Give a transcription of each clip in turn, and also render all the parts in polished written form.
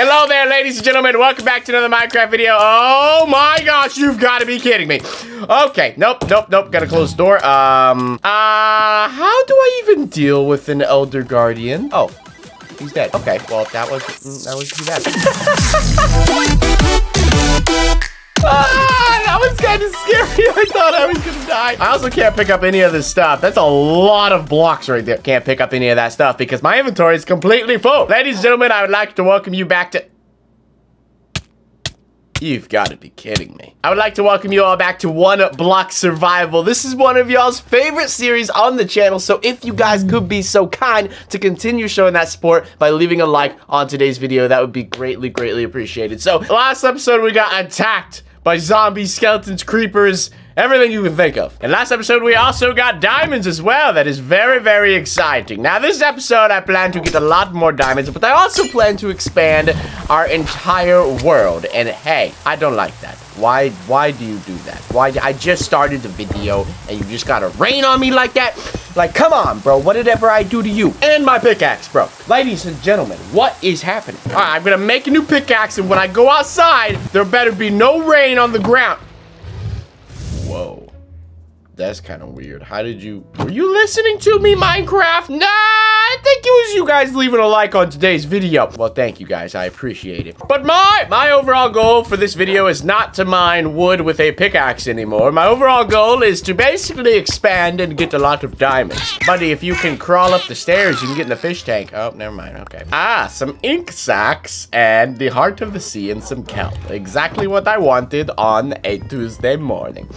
Hello there, ladies and gentlemen. Welcome back to another Minecraft video. Oh my gosh, you've got to be kidding me. Okay, nope. Gotta close the door. How do I even deal with an Elder Guardian? Oh, he's dead. Okay, well, that was too bad. That was kind of scary. I thought I was gonna die. I also can't pick up any of this stuff. That's a lot of blocks right there. Can't pick up any of that stuff because my inventory is completely full. Ladies and gentlemen, I would like to welcome you back to... You've got to be kidding me. I would like to welcome you all back to One Block Survival. This is one of y'all's favorite series on the channel, so if you guys could be so kind to continue showing that support by leaving a like on today's video, that would be greatly, greatly appreciated. So, last episode we got attacked by zombies, skeletons, creepers, everything you can think of. And last episode, we also got diamonds as well. That is very, very exciting. Now, this episode, I plan to get a lot more diamonds, but I also plan to expand our entire world. And hey, I don't like that. Why do you do that? Why? I just started the video, and you just gotta rain on me like that? Like, come on, bro. What did ever I do to you? And my pickaxe, bro. Ladies and gentlemen, what is happening? All right, I'm gonna make a new pickaxe, and when I go outside, there better be no rain on the ground. Whoa, that's kind of weird. How did you... Were you listening to me, Minecraft? Nah, I think it was you guys leaving a like on today's video. Well, thank you guys. I appreciate it. But my overall goal for this video is not to mine wood with a pickaxe anymore. My overall goal is to basically expand and get a lot of diamonds. Buddy, if you can crawl up the stairs, you can get in the fish tank. Oh, never mind. Okay. Ah, some ink sacks and the heart of the sea and some kelp. Exactly what I wanted on a Tuesday morning.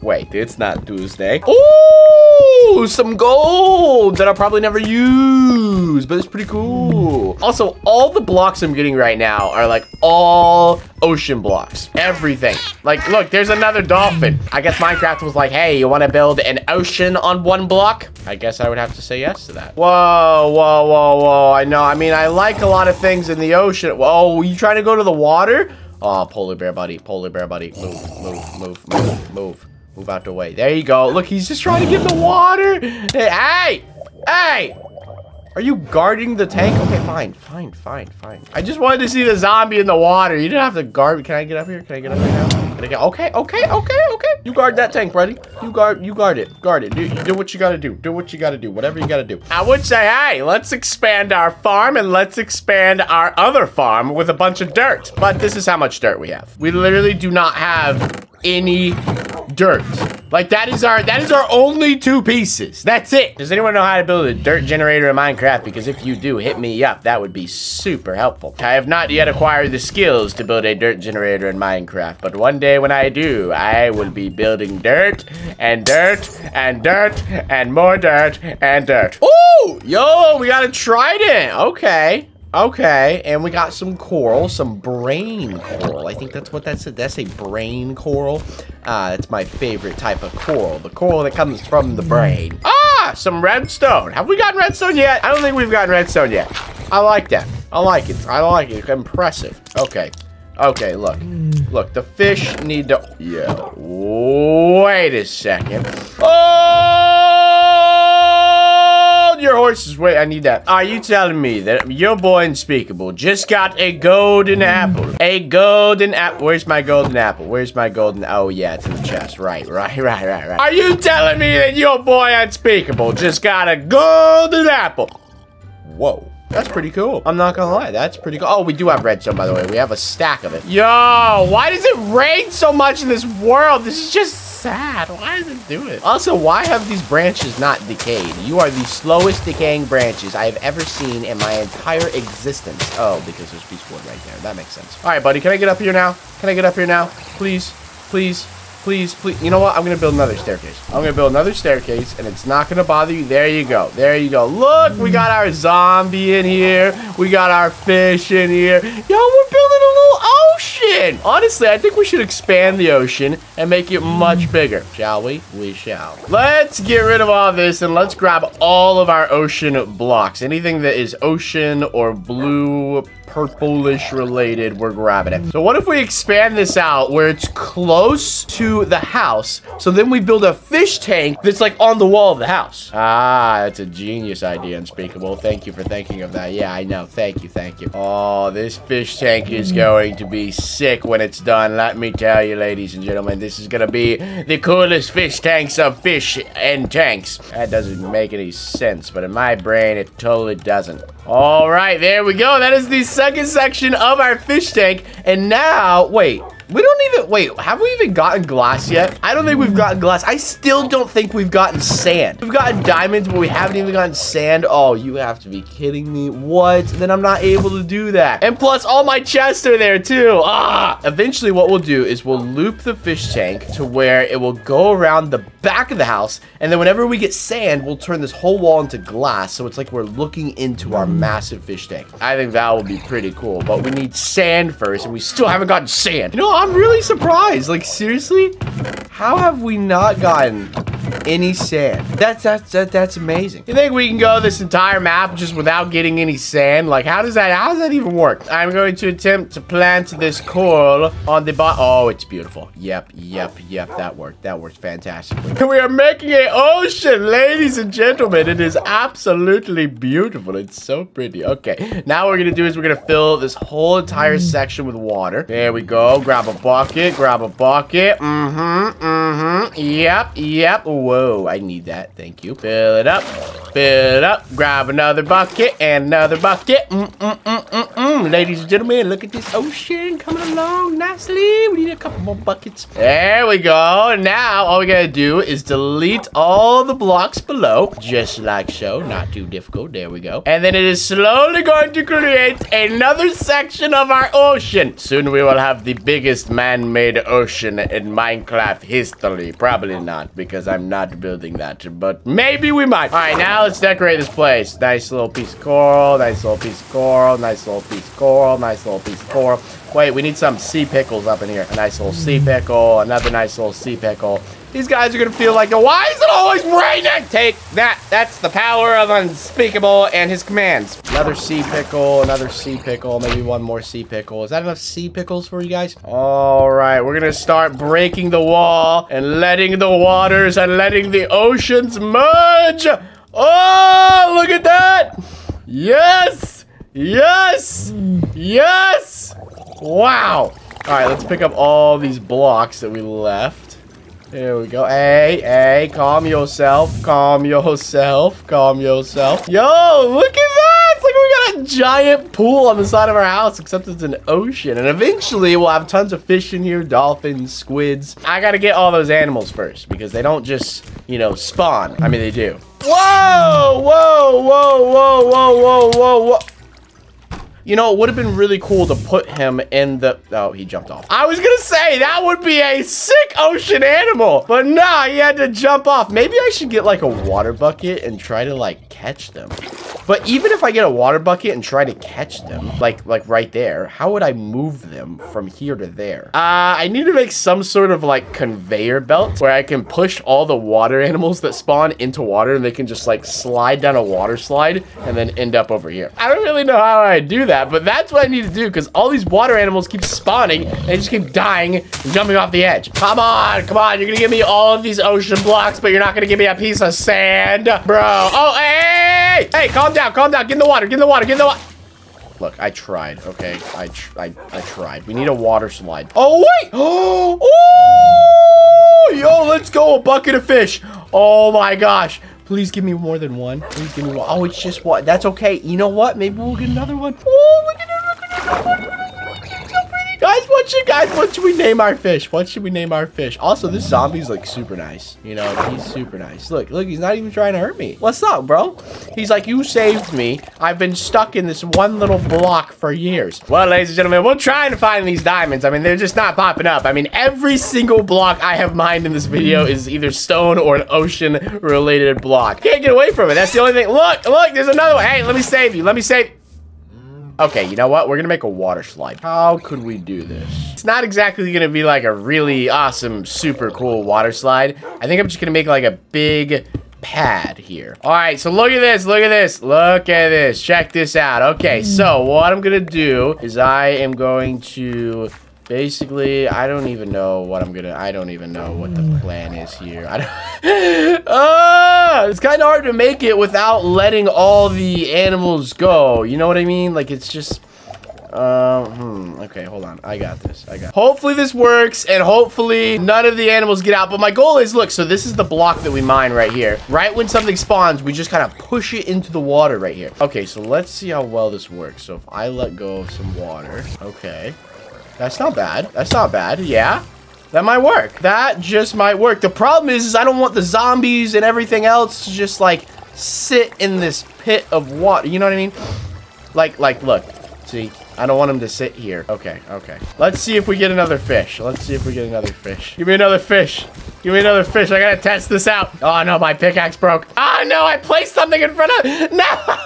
Wait, it's not Tuesday. Ooh, some gold that I'll probably never use, but it's pretty cool. Also, all the blocks I'm getting right now are like all ocean blocks. Everything. Like, look, there's another dolphin. I guess Minecraft was like, hey, you want to build an ocean on one block? I guess I would have to say yes to that. Whoa, whoa, whoa, whoa. I know. I mean, I like a lot of things in the ocean. Whoa, you trying to go to the water? Oh, polar bear buddy. Polar bear buddy. Move. Move out the way. There you go. Look, he's just trying to get in the water. Hey, hey! Are you guarding the tank? Okay, fine. I just wanted to see the zombie in the water. You didn't have to guard. Can I get up here? Now? Can I get... Okay. You guard that tank, buddy. You guard it. Guard it. Do what you gotta do. Whatever you gotta do. I would say, hey, let's expand our farm and let's expand our other farm with a bunch of dirt. But this is how much dirt we have. We literally do not have any dirt. Like, that is our only two pieces. That's it. Does anyone know how to build a dirt generator in Minecraft? Because if you do, hit me up. That would be super helpful. I have not yet acquired the skills to build a dirt generator in Minecraft, but one day when I do, I will be building dirt and dirt and dirt and more dirt and dirt. Ooh, yo, we got a trident. Okay. Okay, and we got some coral, some brain coral. I think that's what that said. That's a brain coral. It's my favorite type of coral. The coral that comes from the brain. Ah, some redstone. Have we gotten redstone yet? I don't think we've gotten redstone yet. I like that. I like it. It's impressive. Okay. Okay, look, the fish need to... Yeah. Wait a second. Your horses. Wait, I need that. Are you telling me that your boy Unspeakable just got a golden apple? A golden apple. Where's my golden apple? Oh, yeah, it's in the chest. Right. Are you telling me that your boy Unspeakable just got a golden apple? Whoa. That's pretty cool. I'm not gonna lie. That's pretty cool. Oh, we do have redstone, by the way. We have a stack of it. Yo, why does it rain so much in this world? This is just sad. Why does it do it? Also, why have these branches not decayed? You are the slowest decaying branches I have ever seen in my entire existence. Oh, because there's piece of wood right there. That makes sense. All right, buddy. Can I get up here now? Please, please. Please. You know what? I'm going to build another staircase. And it's not going to bother you. There you go. Look, we got our zombie in here. We got our fish in here. Yo, we're building a little ocean. Honestly, I think we should expand the ocean and make it much bigger. Shall we? We shall. Let's get rid of all this and let's grab all of our ocean blocks. Anything that is ocean or blue... purplish related, we're grabbing it. So what if we expand this out where it's close to the house? So then we build a fish tank that's like on the wall of the house. Ah, that's a genius idea, Unspeakable. Thank you for thinking of that. Yeah, I know. Thank you. Thank you. Oh, this fish tank is going to be sick when it's done. Let me tell you, ladies and gentlemen, this is going to be the coolest fish tanks of fish and tanks. That doesn't make any sense, but in my brain, it totally doesn't. All right, there we go. That is the second section of our fish tank. And now, wait. We don't even, wait, have we even gotten glass yet? I don't think we've gotten glass. I still don't think we've gotten sand. We've gotten diamonds, but we haven't even gotten sand. Oh, you have to be kidding me. What? Then I'm not able to do that. And plus, all my chests are there too. Ah! Eventually, what we'll do is we'll loop the fish tank to where it will go around the back of the house. And then whenever we get sand, we'll turn this whole wall into glass. So it's like we're looking into our massive fish tank. I think that will be pretty cool, but we need sand first, and we still haven't gotten sand. You know, I'm really surprised. Like, seriously? How have we not gotten any sand? That's amazing. You think we can go this entire map just without getting any sand? Like, how does that even work? I'm going to attempt to plant this coral on the bottom. Oh, it's beautiful. Yep. That worked. That worked fantastically. We are making an ocean, ladies and gentlemen. It is absolutely beautiful. It's so pretty. Okay. Now what we're going to do is we're going to fill this whole entire section with water. There we go. Grab a bucket. Grab a bucket. Yep. Whoa, I need that. Thank you. Fill it up. Fill it up. Grab another bucket and another bucket. Ladies and gentlemen, look at this ocean coming along nicely. We need a couple more buckets. There we go. Now, all we gotta do is delete all the blocks below, just like so. Not too difficult. There we go. And then it is slowly going to create another section of our ocean. Soon we will have the biggest man-made ocean in Minecraft history. Probably not, because I'm not building that, but maybe we might. All right, now let's decorate this place. Nice little piece of coral, nice little piece of coral, nice little piece of coral, nice little piece of coral. Wait, we need some sea pickles up in here. A nice little sea pickle, another nice little sea pickle. These guys are gonna feel like, why is it always raining? Take that. That's the power of Unspeakable and his commands. Another sea pickle, another sea pickle, maybe one more sea pickle. Is that enough sea pickles for you guys? All right, we're gonna start breaking the wall and letting the waters and letting the oceans merge. Oh, look at that. Yes, yes, yes. Wow. All right, let's pick up all these blocks that we left. There we go. Hey, calm yourself. Calm yourself. Calm yourself. Yo, look at that. It's like we got a giant pool on the side of our house, except it's an ocean. And eventually, we'll have tons of fish in here, dolphins, squids. I got to get all those animals first because they don't just, spawn. I mean, they do. Whoa, whoa, whoa, whoa, whoa, whoa, whoa, whoa. You know, it would have been really cool to put him in the... Oh, he jumped off. I was going to say, that would be a sick ocean animal. But nah, he had to jump off. Maybe I should get, a water bucket and try to, catch them. But even if I get a water bucket and try to catch them, like right there, how would I move them from here to there? I need to make some sort of, conveyor belt where I can push all the water animals that spawn into water, and they can just, slide down a water slide and then end up over here. I don't really know how I do that. But that's what I need to do because all these water animals keep spawning and they just keep dying and jumping off the edge. Come on. You're going to give me all of these ocean blocks, but you're not going to give me a piece of sand, bro. Oh, hey, calm down. Get in the water. Look, I tried, okay? I tried. We need a water slide. Oh, wait. Oh, yo, let's go. A bucket of fish. Oh, my gosh. Please give me more than one. Please give me one. Oh, it's just one. That's okay. You know what? Maybe we'll get another one. Oh, look at it. So pretty. Guys, what should we name our fish? Also, this zombie's super nice. He's super nice. Look, he's not even trying to hurt me. What's up, bro? He's like, you saved me. I've been stuck in this one little block for years. Well, ladies and gentlemen, we're trying to find these diamonds. I mean, they're just not popping up. I mean, every single block I have mined in this video is either stone or an ocean-related block. Can't get away from it. That's the only thing. Look, there's another one. Hey, let me save you. Okay, you know what? We're gonna make a water slide. How could we do this? It's not exactly gonna be a really awesome, super cool water slide. I think I'm just gonna make a big pad here. All right, so look at this, look at this, look at this. Check this out. Okay, so what I'm gonna do is I am going to basically, I don't even know what I'm gonna, I don't even know what the plan is here. I don't, it's kind of hard to make it without letting all the animals go. You know what I mean? Like, it's just, okay, hold on. I got this. Hopefully this works, and hopefully none of the animals get out. But my goal is, look, so this is the block that we mine right here. Right when something spawns, we just kind of push it into the water right here. Okay, so let's see how well this works. So if I let go of some water, okay. That's not bad. That's not bad. Yeah, that might work. That just might work. The problem is I don't want the zombies and everything else to just, like, sit in this pit of water. You know what I mean? Like, look. See? I don't want him to sit here. Okay, okay. Let's see if we get another fish. Let's see if we get another fish. Give me another fish. Give me another fish. I gotta test this out. Oh, no, my pickaxe broke. Oh, no, I placed something in front of... No!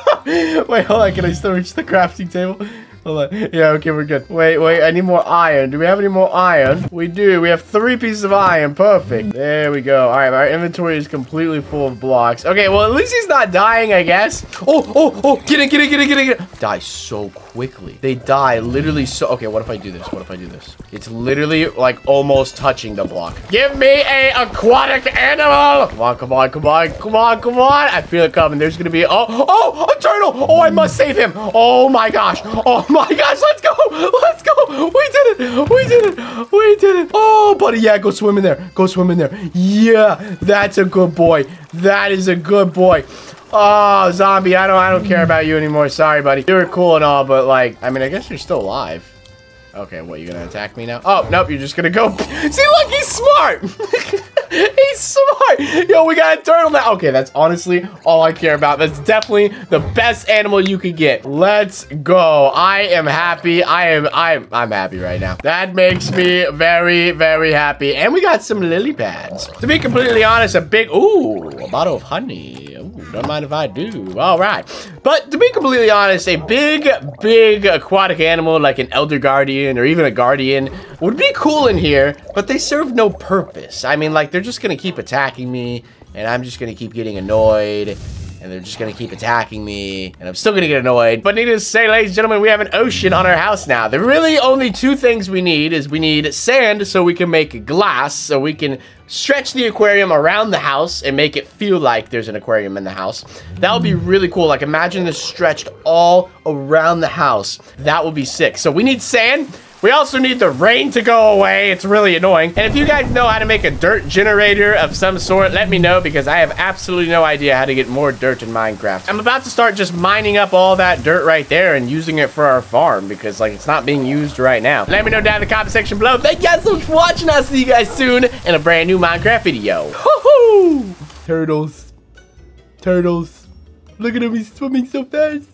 Wait, hold on. Can I still reach the crafting table? Hold on. Yeah, okay, we're good. Wait, wait, I need more iron. Do we have any more iron? We do. We have 3 pieces of iron. Perfect. There we go. All right, our inventory is completely full of blocks. Okay, well, at least he's not dying, I guess. Oh, oh, oh, get it, get it, get it, get it, get it. Die so quickly. They die literally so... Okay, what if I do this? What if I do this? It's literally, like, almost touching the block. Give me a aquatic animal! Come on, come on, come on, come on, come on. I feel it coming. There's gonna be... Oh, oh, a turtle! Oh, I must save him. Oh, my gosh. Oh, my gosh, let's go! Let's go! We did it! We did it! We did it! Oh, buddy, yeah, go swim in there. Go swim in there. Yeah, that's a good boy. That is a good boy. Oh, zombie, I don't care about you anymore. Sorry, buddy. You were cool and all, but, like, I mean, I guess you're still alive. Okay, what, you gonna attack me now? Oh, nope, you're just gonna go. See, look, he's smart! He's smart! Yo, we got a turtle now. Okay, that's honestly all I care about. That's definitely the best animal you could get. Let's go. I am happy. I'm happy right now. That makes me very, very happy. And we got some lily pads. To be completely honest, a big, ooh, a bottle of honey. Ooh, don't mind if I do. All right. But to be completely honest, a big, big aquatic animal like an elder guardian or even a guardian would be cool in here, but they serve no purpose. I mean, like, they're just gonna keep attacking me, and I'm just gonna keep getting annoyed, and they're just gonna keep attacking me, and I'm still gonna get annoyed. But needless to say, ladies and gentlemen, we have an ocean on our house now. The really only 2 things we need is we need sand so we can make glass, so we can stretch the aquarium around the house and make it feel like there's an aquarium in the house. That would be really cool. Like, imagine this stretched all around the house. That would be sick. So we need sand. We also need the rain to go away. It's really annoying. And if you guys know how to make a dirt generator of some sort, let me know, because I have absolutely no idea how to get more dirt in Minecraft. I'm about to start just mining up all that dirt right there and using it for our farm, because, like, it's not being used right now. Let me know down in the comment section below. Thank you guys so much for watching. I'll see you guys soon in a brand new Minecraft video. Hoo-hoo! Turtles. Turtles. Look at him, he's swimming so fast.